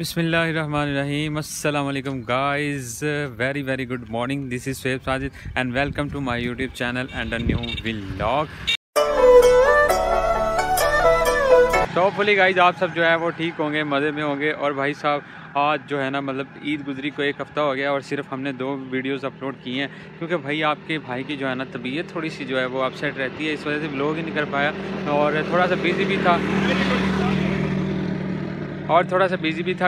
बिस्मिल्लाहिर्रहमानिर्रहीम अस्सलाम वालेकुम guys, very very good morning. This is Sohaib Sajid and welcome to my YouTube channel and a new vlog. Hopefully guys आप सब जो है वो ठीक होंगे, मज़े में होंगे। और भाई साहब आज जो है ना, मतलब ईद गुजरी को एक हफ़्ता हो गया और सिर्फ हमने 2 वीडियोस अपलोड किए हैं, क्योंकि भाई आपके भाई की जो है ना तबीयत थोड़ी सी जो है वो अपसेट रहती है, इस वजह से व्लॉग ही नहीं कर पाया। और थोड़ा सा बिज़ी भी था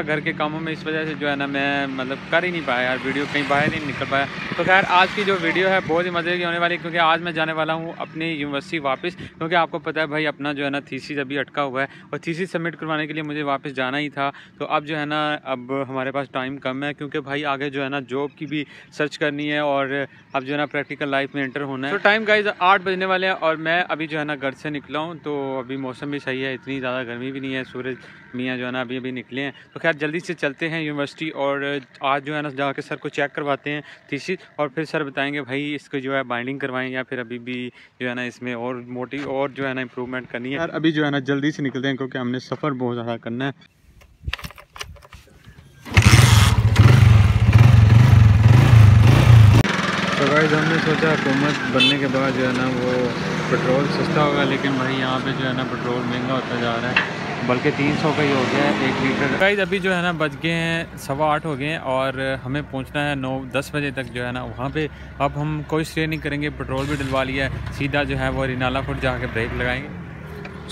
घर के कामों में, इस वजह से जो है ना मैं मतलब कर ही नहीं पाया यार वीडियो, कहीं बाहर ही नहीं निकल पाया। तो खैर आज की जो वीडियो है बहुत ही मज़े की होने वाली है, क्योंकि आज मैं जाने वाला हूँ अपनी यूनिवर्सिटी वापस, क्योंकि आपको पता है भाई अपना जो है ना थीसिस अभी अटका हुआ है और थीसिस सबमिट करवाने के लिए मुझे वापस जाना ही था। तो अब जो है ना अब हमारे पास टाइम कम है, क्योंकि भाई आगे जो है ना जॉब की भी सर्च करनी है और अब जो है ना प्रैक्टिकल लाइफ में एंटर होना है। तो टाइम गाइज 8 बजने वाले हैं और मैं अभी जो है ना घर से निकला हूँ, तो अभी मौसम भी सही है, इतनी ज़्यादा गर्मी भी नहीं है, सूरज मियाँ जो है ना अभी निकले हैं। तो खैर जल्दी से चलते हैं यूनिवर्सिटी और आज जो है ना जाके सर को चेक करवाते हैं थीसिस, और फिर सर बताएंगे भाई इसको जो है बाइंडिंग करवाएं या फिर अभी भी जो है ना इसमें और मोटिव और जो है ना इम्प्रूवमेंट करनी है। यार अभी जो है ना जल्दी से निकलते हैं क्योंकि हमने सफ़र बहुत ज़्यादा करना है। तो गाइस हमने सोचा हुकूमत बनने के बाद जो है ना वो पेट्रोल सस्ता होगा, लेकिन भाई यहाँ पे जो है ना पेट्रोल महंगा होता जा रहा है, बल्कि 300 का ही हो गया है 1 लीटर। गाइस अभी जो है ना बज गए हैं 8:15 हो गए हैं और हमें पहुंचना है 9-10 बजे तक जो है ना वहाँ पे। अब हम कोई स्टे नहीं करेंगे, पेट्रोल भी डलवा लिया है, सीधा जो है वो रेनाला फोर्ट जाके ब्रेक लगाएंगे।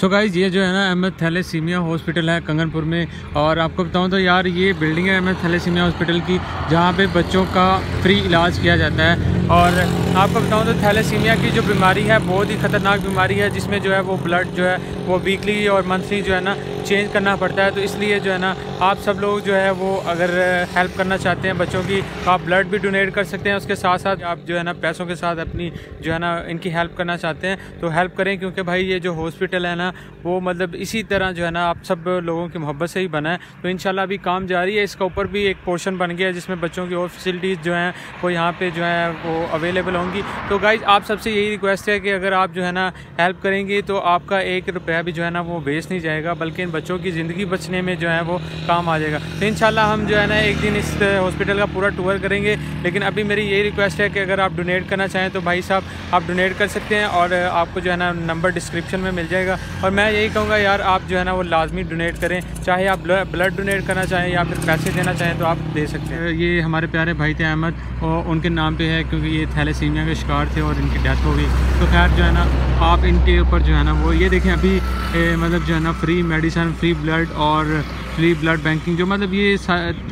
सो गाइस ये जो है ना अहमद थैलेसीमिया हॉस्पिटल है कंगनपुर में, और आपको बताऊं तो यार ये बिल्डिंग है अहमद थैलेसीमिया हॉस्पिटल की, जहाँ पे बच्चों का फ्री इलाज किया जाता है। और आपको बताऊं तो थैलेसीमिया की जो बीमारी है बहुत ही ख़तरनाक बीमारी है, जिसमें जो है वो ब्लड जो है वो वीकली और मंथली जो है ना चेंज करना पड़ता है। तो इसलिए जो है ना आप सब लोग जो है वो अगर हेल्प करना चाहते हैं बच्चों की, आप ब्लड भी डोनेट कर सकते हैं, उसके साथ साथ आप जो है ना पैसों के साथ अपनी जो है ना इनकी हेल्प करना चाहते हैं तो हेल्प करें, क्योंकि भाई ये जो हॉस्पिटल है ना वो मतलब इसी तरह जो है ना आप सब लोगों की मोहब्बत से ही बना है। तो इंशाल्लाह अभी काम जारी है, इसका ऊपर भी एक पोर्शन बन गया है जिसमें बच्चों की और फैसिलिटीज़ जो हैं वो यहाँ पे जो है वो अवेलेबल होंगी। तो गाइज आप सबसे यही रिक्वेस्ट है कि अगर आप जो है ना हेल्प करेंगे तो आपका 1 रुपया भी जो है ना वो वेस्ट नहीं जाएगा, बल्कि इन बच्चों की ज़िंदगी बचने में जो है वो काम आ जाएगा। तो इंशाल्लाह हम जो है ना एक दिन इस हॉस्पिटल का पूरा टूर करेंगे, लेकिन अभी मेरी यही रिक्वेस्ट है कि अगर आप डोनेट करना चाहें तो भाई साहब आप डोनेट कर सकते हैं, और आपको जो है ना नंबर डिस्क्रिप्शन में मिल जाएगा। और मैं यही कहूँगा यार आप जो है ना वो लाजमी डोनेट करें, चाहे आप ब्लड डोनेट करना चाहें या फिर पैसे देना चाहें तो आप दे सकते हैं। ये हमारे प्यारे भाई थे अहमद, और उनके नाम पे है क्योंकि ये थैलेसीमिया के शिकार थे और इनकी डेथ हो गई। तो खैर जो है ना आप इनके ऊपर जो है ना वो ये देखें अभी मतलब जो है ना फ्री मेडिसिन, फ्री ब्लड और फ्री ब्लड बैंकिंग, जो मतलब ये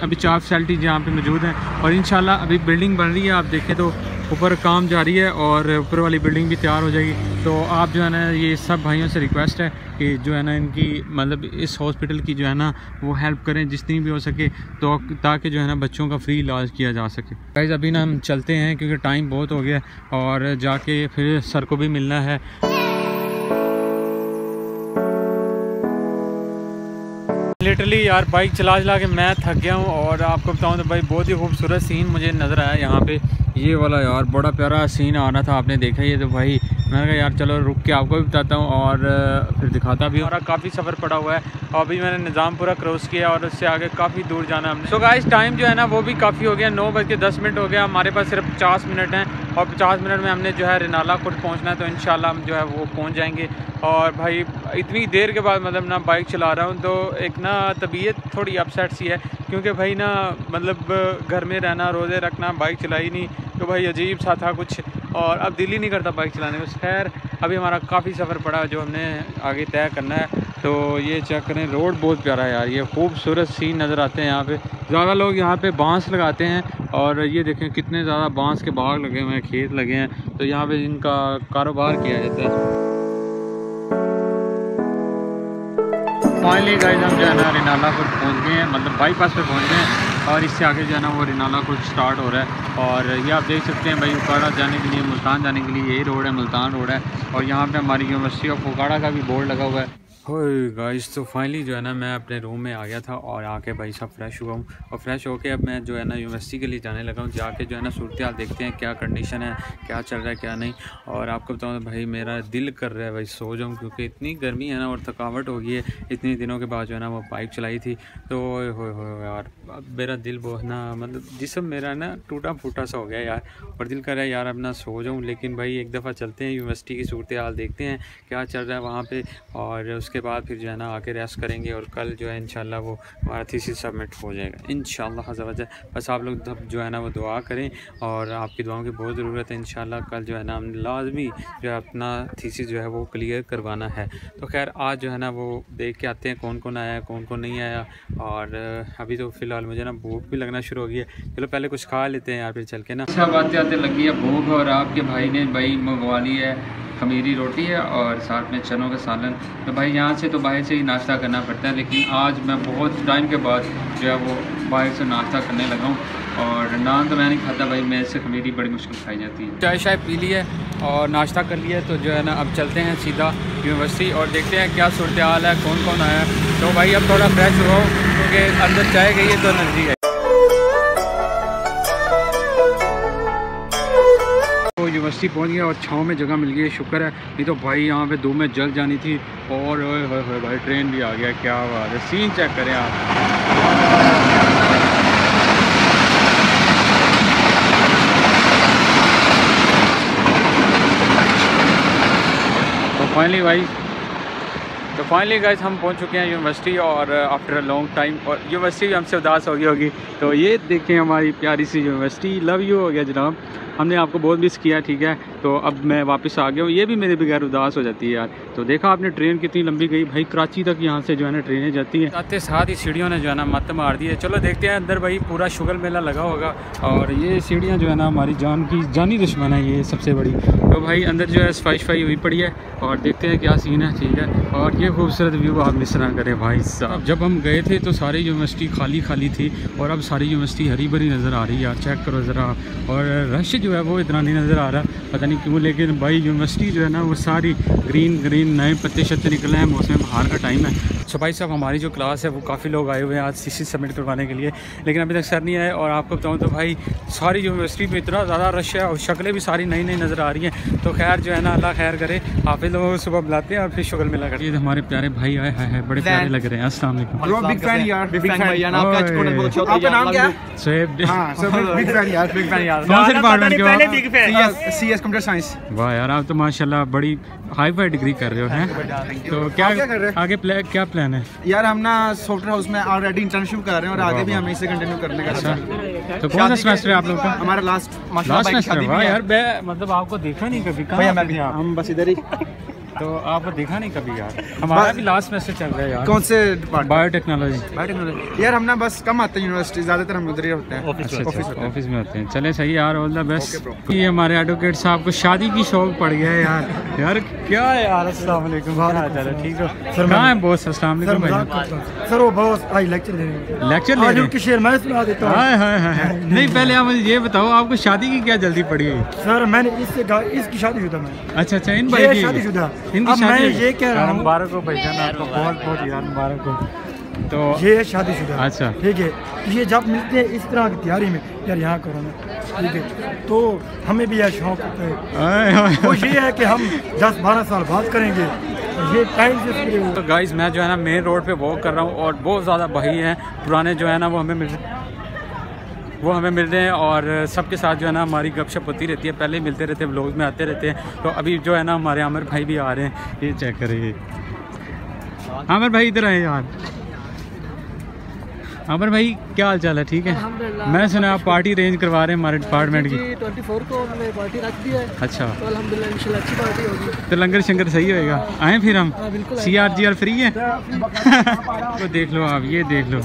अभी 4 फैसिलिटी यहाँ पर मौजूद हैं। और इंशाल्लाह अभी बिल्डिंग बन रही है, आप देखें तो ऊपर काम जारी है और ऊपर वाली बिल्डिंग भी तैयार हो जाएगी। तो आप जो है ना ये सब भाइयों से रिक्वेस्ट है कि जो है ना इनकी मतलब इस हॉस्पिटल की जो है ना वो हेल्प करें जितनी भी हो सके, तो ताकि जो है ना बच्चों का फ्री इलाज किया जा सके। गाइस अभी ना हम चलते हैं क्योंकि टाइम बहुत हो गया और जाके फिर सर को भी मिलना है। लिटरली यार बाइक चला चला के मैं थक गया हूँ, और आपको बताऊँ तो भाई बहुत ही खूबसूरत सीन मुझे नज़र आया यहाँ पे, ये वाला यार बड़ा प्यारा सीन आ रहा था, आपने देखा ये। तो भाई मैंने कहा यार चलो रुक के आपको भी बताता हूँ और फिर दिखाता भी हूँ। हमारा काफ़ी सफ़र पड़ा हुआ है, अभी मैंने निज़ामपुरा क्रॉस किया और उससे आगे काफ़ी दूर जाना हमने। तो गाइस टाइम जो है ना वो भी काफ़ी हो गया, 9:10 हो गया, हमारे पास सिर्फ 50 मिनट हैं और 50 मिनट में हमने जो है रेनाला खुर्द पहुँचना है। तो इंशाल्लाह हम जो है वो पहुँच जाएंगे। और भाई इतनी देर के बाद मतलब ना बाइक चला रहा हूँ, तो एक ना तबीयत थोड़ी अपसेट सी है, क्योंकि भाई ना मतलब घर में रहना, रोज़े रखना, बाइक चलाई नहीं, तो भाई अजीब सा था कुछ, और अब दिल ही नहीं करता बाइक चलाने को। खैर अभी हमारा काफ़ी सफ़र पड़ा जो हमने आगे तय करना है। तो ये चेक करें, रोड बहुत प्यारा है यार, ये खूबसूरत सीन नज़र आते हैं। यहाँ पे ज़्यादा लोग यहाँ पे बांस लगाते हैं, और ये देखें कितने ज़्यादा बांस के बाग लगे हुए हैं, खेत लगे हैं, तो यहाँ पे इनका कारोबार किया जाता है। फाइनली गाइस हम जो है ना रेनाला खुर्द पहुँच गए हैं, मतलब बाईपास पे पहुँच गए हैं, और इससे आगे जो है ना वो रेनाला खुर्द स्टार्ट हो रहा है। और ये आप देख सकते हैं भाई ओकाड़ा जाने के लिए, मुल्तान जाने के लिए यही रोड है, मुल्तान रोड है। और यहाँ पे हमारी यूनिवर्सिटी ऑफ ओकाड़ा का भी बोर्ड लगा हुआ है। ओए गाइस, तो फाइनली जो है ना मैं अपने रूम में आ गया था और आके भाई सब फ्रेश हुआ हूँ और फ्रेश होके अब मैं जो है ना यूनिवर्सिटी के लिए जाने लगा हूँ। जाके जो है ना सूरत हाल देखते हैं क्या कंडीशन है, क्या चल रहा है क्या नहीं। और आपको बताऊँ भाई मेरा दिल कर रहा है भाई सो जाऊँ, क्योंकि इतनी गर्मी है ना और थकावट हो गई है। इतने दिनों के बाद जो है ना वो बाइक चलाई थी तो यार मेरा दिल बहुत ना मतलब जिसम मेरा ना टूटा फूटा सा हो गया यार, और दिल कर रहा है यार अब ना सो जाऊँ। लेकिन भाई एक दफ़ा चलते हैं यूनिवर्सिटी की सूरत हाल देखते हैं क्या चल रहा है वहाँ पर, और उसके बाद फिर जो है ना आके रेस्ट करेंगे और कल जो है इंशाल्लाह वो हमारा थीसिस सबमिट हो जाएगा इंशाल्लाह हज़रत। बस आप लोग जो है ना वो दुआ करें और आपकी दुआओं की बहुत ज़रूरत है। इंशाल्लाह कल जो है ना हम लाजमी जो है अपना थीसिस जो है वो क्लियर करवाना है। तो खैर आज जो है ना वो देख के आते हैं कौन कौन आया कौन कौन नहीं आया। और अभी तो फ़िलहाल मुझे ना भूख भी लगना शुरू हो गई है, चलो पहले कुछ खा लेते हैं यार फिर चल के ना। अच्छा बातें आते लगी है भूख, और आपके भाई ने भाई मंगवा ली है खमीरी रोटी है और साथ में चनों का सालन। तो भाई यहाँ से तो बाहर से ही नाश्ता करना पड़ता है, लेकिन आज मैं बहुत टाइम के बाद जो है वो बाहर से नाश्ता करने लगा हूँ। और नान तो मैं नहीं खाता भाई, मेरे से खमीरी बड़ी मुश्किल खाई जाती है। चाय शाय पी ली है और नाश्ता कर लिया है, तो जो है ना अब चलते हैं सीधा यूनिवर्सिटी और देखते हैं क्या सूरत हाल है, कौन कौन आया। तो भाई अब थोड़ा फ्रेश हुआ क्योंकि अंदर चाय गई है तो एनर्जी है। यूनिवर्सिटी पहुंच गया और छाँव में जगह मिल गई है, शुक्र है, नहीं तो भाई यहाँ पे धूप में जल जानी थी। और ओए भाई ट्रेन भी आ गया, क्या बात है, सीन चेक करें आप। तो फाइनली गाइस हम पहुंच चुके हैं यूनिवर्सिटी और आफ्टर अ लॉन्ग टाइम, और यूनिवर्सिटी भी हमसे उदास हो गई होगी। तो ये देखें हमारी प्यारी सी यूनिवर्सिटी, लव यू हो गया जनाब, हमने आपको बहुत मिस किया, ठीक है। तो अब मैं वापस आ गया हूँ, ये भी मेरे बगैर उदास हो जाती है यार। तो देखा आपने ट्रेन कितनी लंबी गई भाई, कराची तक यहाँ से जो है ना ट्रेनें जाती हैं। आते साथ ही सीढ़ियों ने जो है ना मत मार दी है। चलो देखते हैं अंदर भाई पूरा शुगर मेला लगा होगा, और ये सीढ़ियाँ जो है ना हमारी जान की जानी दुश्मन है ये सबसे बड़ी। तो भाई अंदर जो है सफाई हुई पड़ी है और देखते हैं क्या सीन है, ठीक है। और ये खूबसूरत व्यू आप मिस ना करें भाई साहब, जब हम गए थे तो सारी यूनिवर्सिटी खाली थी और अब सारी यूनिवर्सिटी हरी भरी नज़र आ रही है यार, चेक करो ज़रा। और रश जो है वो इतना नहीं नज़र आ रहा पता नहीं क्यों, लेकिन भाई यूनिवर्सिटी जो है ना वो सारी ग्रीन नए पत्ते शत्ते निकले हैं, मौसम बाहर का टाइम है। सो भाई साहब हमारी जो क्लास है वो काफ़ी लोग आए हुए हैं आज थीसिस सबमिट करवाने के लिए, लेकिन अभी तक सर नहीं आए। और आपको बताऊँ तो भाई सारी यूनिवर्सिटी में इतना ज़्यादा रश है और शक्लें भी सारी नई नज़र आ रही हैं। तो खैर जो है ना अल्लाह खैर करे, आप इन लोगों को सुबह बुलाते हैं और फिर शुगर मिला करते हैं। हमारे प्यारे भाई आए हैं, बड़े प्यारे लग रहे हैं। अस्सलाम वालेकुम। वाह यार आप तो माशाल्लाह बड़ी हाई फाई डिग्री कर रहे हो हैं, तो क्या कर रहे हैं आगे, क्या प्लान है? यार हम ना सॉफ्टवेयर हाउस में ऑलरेडी इंटर्नशिप कर रहे हैं और आगे भी हमें इसे कंटिन्यू करने का। तो कौन सा सेमेस्टर है आप लोगों का? हमारा लास्ट सेमेस्टर। वाह यार मतलब आपको देखा नहीं कभी, कहाँ हम बस इधर ही, तो आपको देखा नहीं कभी यार। हमारा भी लास्ट सेमेस्टर चल रहा है यार। कौन से डिपार्टमेंट? बायोटेक्नोलॉजी। यार हम ना बस कम आते हैं यूनिवर्सिटी, ज़्यादातर हम उधर ही होते हैं, ऑफिस में होते हैं। चले सही यार, ऑल द बेस्ट। ये हमारे एडवोकेट साहब को शादी की शौक पड़ गया है यार। यार क्या है यार, अस्सलाम वालेकुम। ठीक हो सर? कहाँ है बॉस? अस्सलाम वालेकुम सर। वो बॉस आज लेक्चर शेर मैं सुना देता हूँ। नहीं पहले आप ये बताओ आपको शादी की क्या जल्दी पड़ी हुई? सर मैंने इससे इसकी शादीशुदा। अच्छा, इन भाई शादीशुदा। अब मैं ये कह रहा हूँ मुबारक हो भाई जान, आपको बहुत बहुत यार मुबारक हो। तो ये शादीशुदा। अच्छा ठीक है, ये जब मिलते हैं इस तरह की तैयारी में यार यहाँ करो ना, ठीक है, तो हमें भी यह शौक होता है। वो ये है कि हम 10-12 साल बात करेंगे ये टाइम से। तो गाइस मैं जो है ना मेन रोड पे वॉक कर रहा हूँ और बहुत ज़्यादा भाई हैं पुराने जो है ना वो हमें मिल रहे हैं और सबके साथ जो है ना हमारी गपशप होती रहती है, पहले ही मिलते रहते हैं, व्लॉग्स में आते रहते हैं। तो अभी जो है ना हमारे आमिर भाई भी आ रहे हैं, ये चेक करेंगे। आमिर भाई इधर आए यार। आमिर भाई क्या हाल चाल है? ठीक है, मैं सुना आप पार्टी अरेंज करवा रहे हैं हमारे डिपार्टमेंट की। 24 को हमने पार्टी रख दी है। अच्छा तो अल्हम्दुलिल्लाह इंशाल्लाह अच्छी पार्टी होगी, तो लंगर शंगर सही होएगा। आए फिर हम CRGR फ्री है तो देख लो आप, ये देख लो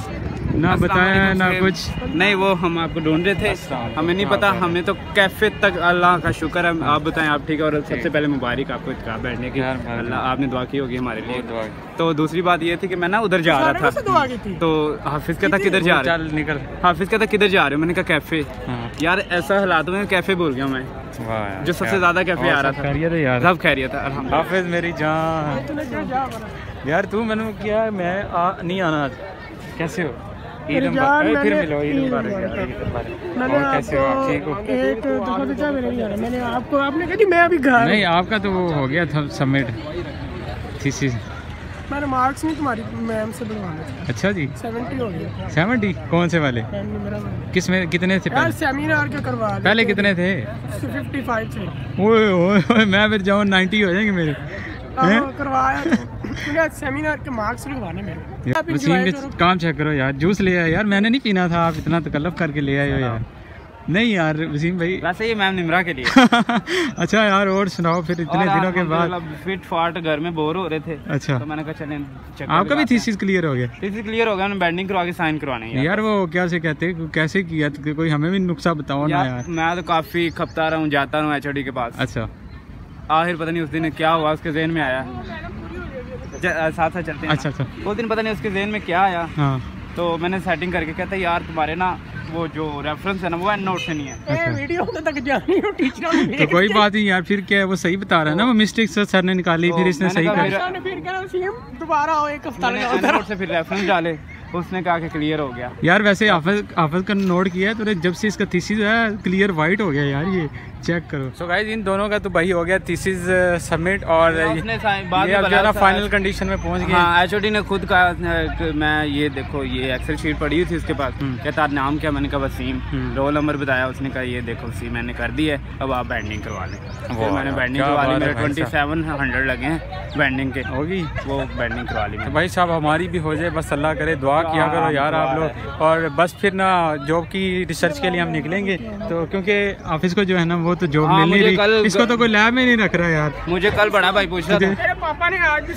ना बताया ना कुछ नहीं, वो हम आपको ढूंढ रहे थे, हमें नहीं पता, हमें तो कैफे तक। अल्लाह का शुक्र है, आप बताएं आप ठीक है। और सबसे पहले मुबारक आपको इत्काब बैठने की, अल्लाह आपने दुआ की होगी हमारे लिए। तो दूसरी बात ये थी कि मैं ना उधर जा रहा था, तो हाफिज़ कहता किधर जा रहा है, निकल हाफिज़ कहता किधर जा रहे हो, मैंने कहा कैफ़े। यार ऐसा हालात में कैफ़े बोल गया मैं, जो सबसे ज़्यादा कैफ़े आ रहा था। खैरियत है यार, सब खैरियत है अल्हम्दुलिल्लाह। हाफिज़ मेरी जान, यार तू मैंने क्या मैं नहीं आना आज, कैसे हो? फिर मिलो कैसे हो आप, ठीक हो? एक तो मैंने आपको, आपने कहा जी मैं अभी घर नहीं, आपका तो वो हो गया था सबमिट थीसिस। मैंने मार्क्स नहीं तुम्हारी मैम से बनवाना। अच्छा जी, 70 हो गया। 70 कौन से वाले? किस में कितने थे पहले? सेमिनार का करवा पहले कितने थे? 55 थे। ओए मैं फिर जाऊँ 90 हो जाएंगे मेरे। करवाया सेमिनार के मार्क्स लगवाने मेरे। यार काम चेक करो यार, जूस ले आया यार, मैंने नहीं पीना था, आप इतना तकल्लफ करके ले आए हो यार। नहीं यार वसीम भाई, वैसे ये मैम निमरा के लिए। अच्छा यार और सुनाओ, फिर इतने दिनों के बाद फिट फाट घर में बोर हो रहे थे। अच्छा तो मैंने कहा चलें, आपका भी थीसिस क्लियर हो गया? थीसिस क्लियर हो गया, उन्होंने बैटिंग करवा के साइन करवाने है यार। वो क्या से कहते कैसे किया, कोई हमें भी नुस्खा बताओ ना यार। मैं तो काफ़ी खपता रहा हूँ, जाता हूँ HOD के पास। अच्छा आखिर पता नहीं उस दिन क्या हुआ, उसके जहन में आया साथ साथ चलते हैं। अच्छा अच्छा, उस दिन पता नहीं उसके जहन में क्या आया। हाँ। तो मैंने सेटिंग करके कहता यार तुम्हारे ना वो जो रेफरेंस है ना वो नोट से नहीं है। अच्छा। वीडियो तक जानी हो टीचर तो कोई बात नहीं यार, फिर क्या है वो सही बता रहा है ना, वो मिस्टेक सर ने निकाली, फिर इसने सही कर उसने कहा कि क्लियर हो गया। यार वैसे हाफिज़ का नोट किया तूने, जब से इसका थीसिस है क्लियर वाइट हो गया यार, ये चेक करो। सो गाइस इन दोनों का तो भाई हो गया थीसिस सबमिट, और ये फाइनल कंडीशन में पहुंच गया। हाँ, HOD ने खुद कहा, मैं ये देखो ये एक्सेल शीट पड़ी हुई थी उसके पास, कहता नाम क्या? मैंने कहा वसीम। रोल नंबर बताया, उसने कहा ये देखो वसीम मैंने कर दी है, अब आप बैंडिंग करवा लें। मैंने बैंडिंग करवा ली, मेरे 2700 लगे हैं बैंडिंग के, होगी वो बैंडिंग करवा ली। भाई साहब हमारी भी हो जाए, बस अल्लाह करे, दुआ किया करो यार आप लोग। और बस फिर ना जॉब की रिसर्च के लिए हम निकलेंगे, तो क्योंकि ऑफिस को जो है ना वो तो जॉब मिल नहीं रही, इसको तो कोई लैब में नहीं रख रहा यार। मुझे कल बड़ा भाई पूछ रहा था, मेरे पापा ने आज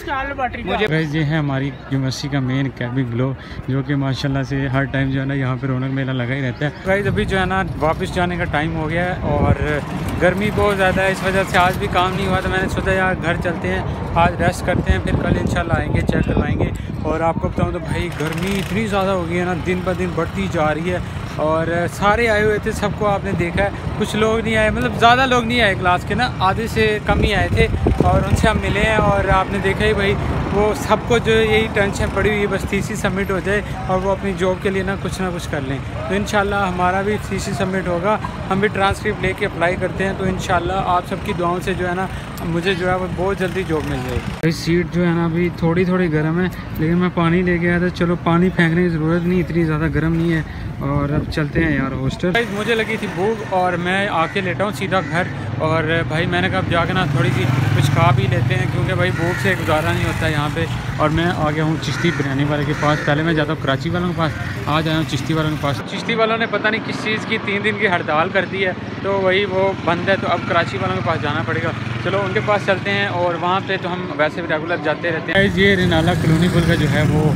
मुझे। ये है हमारी यूनिवर्सिटी का मेन कैबिन ग्लो, जो कि माशाल्लाह से हर टाइम जो है ना यहाँ पे रौनक मेला लगा ही रहता है। भाई अभी जो है ना वापस जाने का टाइम हो गया है, और गर्मी बहुत ज़्यादा है, इस वजह से आज भी काम नहीं हुआ, तो मैंने सोचा यार घर चलते हैं, आज रेस्ट करते हैं, फिर कल इंशाल्लाह आएंगे चेक करवाएंगे। और आपको बताऊं तो भाई गर्मी इतनी ज़्यादा हो गई है ना, दिन ब दिन बढ़ती जा रही है। और सारे आए हुए थे, सबको आपने देखा है, कुछ लोग नहीं आए, मतलब ज़्यादा लोग नहीं आए क्लास के ना, आधे से कम ही आए थे, और उनसे हम मिले हैं। और आपने देखा ही भाई वो सबको जो यही टेंशन पड़ी हुई है, बस थीसिस सबमिट हो जाए और वो अपनी जॉब के लिए ना कुछ कर लें। तो इंशाल्लाह हमारा भी थीसिस सबमिट होगा, हम भी ट्रांसक्रिप्ट लेके अप्लाई करते हैं, तो इंशाल्लाह आप सबकी दुआओं से जो है ना मुझे जो है वो बहुत जल्दी जॉब मिल जाएगी। सीट जो है ना अभी थोड़ी थोड़ी गर्म है, लेकिन मैं पानी लेके आया था, चलो पानी फेंकने की ज़रूरत नहीं, इतनी ज़्यादा गर्म नहीं है। और अब चलते हैं यार हॉस्टल। मुझे लगी थी भूख और मैं आके लेटा हूँ सीधा घर, और भाई मैंने कहा जाके ना थोड़ी सी कुछ खा भी लेते हैं, क्योंकि भाई भूख से गुजारा नहीं होता है यहाँ पे। और मैं आ गया हूँ चिश्ती बिरयानी वाले के पास, पहले मैं जाता हूँ कराची वालों के पास, आज आया हूँ चिश्ती वालों के पास। चिश्ती वालों ने पता नहीं किस चीज़ की 3 दिन की हड़ताल कर दी है, तो वही वो बंद है, तो अब कराची वालों के पास जाना पड़ेगा। चलो उनके पास चलते हैं, और वहाँ पे तो हम वैसे भी रेगुलर जाते रहते हैं। ये रेनाला कॉलोनी पुल का जो है वो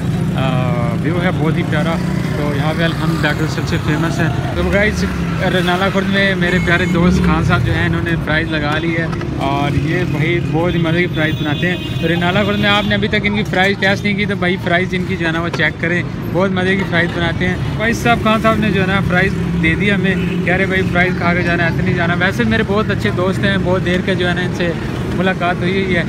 व्यू है बहुत ही प्यारा, तो यहाँ पे अल्हम्दुलिल्लाह सबसे फेमस है। तो गाइस रेनाला खुर्द में मेरे प्यारे दोस्त खान साहब जो हैं इन्होंने प्राइज़ लगा ली है, और ये भाई बहुत ही मज़े की प्राइज़ बनाते हैं। तो रेनाला खुर्द में आपने अभी तक इनकी प्राइज़ टेस्ट नहीं की, तो भाई प्राइज़ इनकी जो है ना वो चेक करें, बहुत मज़े की प्राइज़ बनाते हैं। भाई साहब खान साहब ने जो है ना प्राइज़ दे दी हमें, कह रहे भाई प्राइज़ खा के जाना, ऐसे नहीं जाना। वैसे मेरे बहुत अच्छे दोस्त हैं, बहुत देर के जो है ना इनसे मुलाकात हुई है,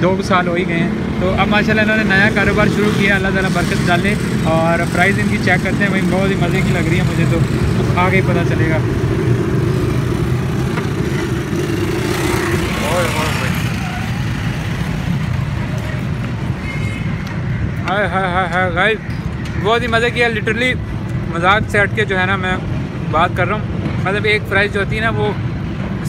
2 साल हो ही गए हैं। तो अब माशाल्लाह इन्होंने नया कारोबार शुरू किया, अल्लाह ताला बरकत डाले। और प्राइस इनकी चेक करते हैं भाई, बहुत ही मज़े की लग रही है मुझे तो आगे ही पता चलेगा। हाय हाय हाय हाय गाइस बहुत ही मज़े किया, लिटरली मजाक से हट के जो है ना मैं बात कर रहा हूँ, मतलब एक प्राइस जो होती है ना वो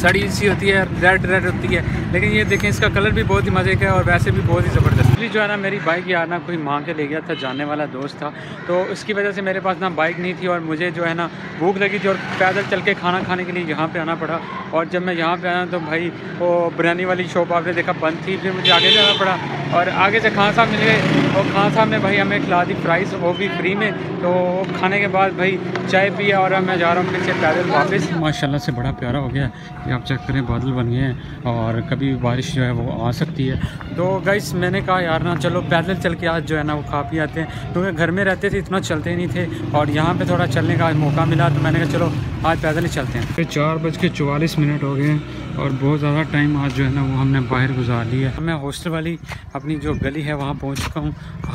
सड़ी सी होती है, रेड रेड होती है, लेकिन ये देखें इसका कलर भी बहुत ही मज़े का है और वैसे भी बहुत ही ज़बरदस्त। इसलिए जो है ना मेरी बाइक यार ना कोई मांग के ले गया था, जाने वाला दोस्त था, तो इसकी वजह से मेरे पास ना बाइक नहीं थी और मुझे जो है ना भूख लगी थी और पैदल चल के खाना खाने के लिए यहाँ पर आना पड़ा। और जब मैं यहाँ पर आया तो भाई वो बिरयानी वाली शॉप आपने देखा बंद थी, फिर मुझे आगे जाना पड़ा और आगे से खान साहब मिल गए और खान साहब ने भाई हमें खिला दी फ्राइज़, वो भी फ्री में। तो खाने के बाद भाई चाय पिया और मैं जा रहा हूँ फिर से पैदल वापस। माशाल्लाह से बड़ा प्यारा हो गया है कि आप चेक करें बादल बन गए हैं और कभी बारिश जो है वो आ सकती है। तो गाइस मैंने कहा यार ना चलो पैदल चल के आज जो है ना वो खा पी आते हैं, क्योंकि घर में रहते थे इतना चलते नहीं थे और यहाँ पर थोड़ा चलने का मौका मिला तो मैंने कहा चलो आज पैदल ही चलते हैं। फिर 4:44 हो गए हैं और बहुत ज़्यादा टाइम आज जो है ना वो हमने बाहर गुजार लिया। मैं हॉस्टल वाली अपनी जो गली है वहाँ पहुँच चुका हूँ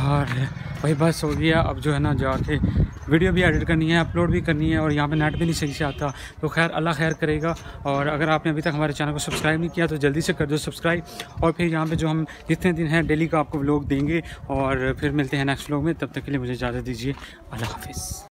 और भाई बस हो गया, अब जो है ना जाके वीडियो भी एडिट करनी है, अपलोड भी करनी है और यहाँ पे नेट भी नहीं सही से आता। तो खैर अल्लाह खैर करेगा। और अगर आपने अभी तक हमारे चैनल को सब्सक्राइब नहीं किया तो जल्दी से कर दो सब्सक्राइब, और फिर यहाँ पे जो हम जितने दिन हैं डेली का आपको व्लॉग देंगे। और फिर मिलते हैं नेक्स्ट व्लॉग में, तब तक के लिए मुझे इजाज़त दीजिए, अल्लाह हाफिज़।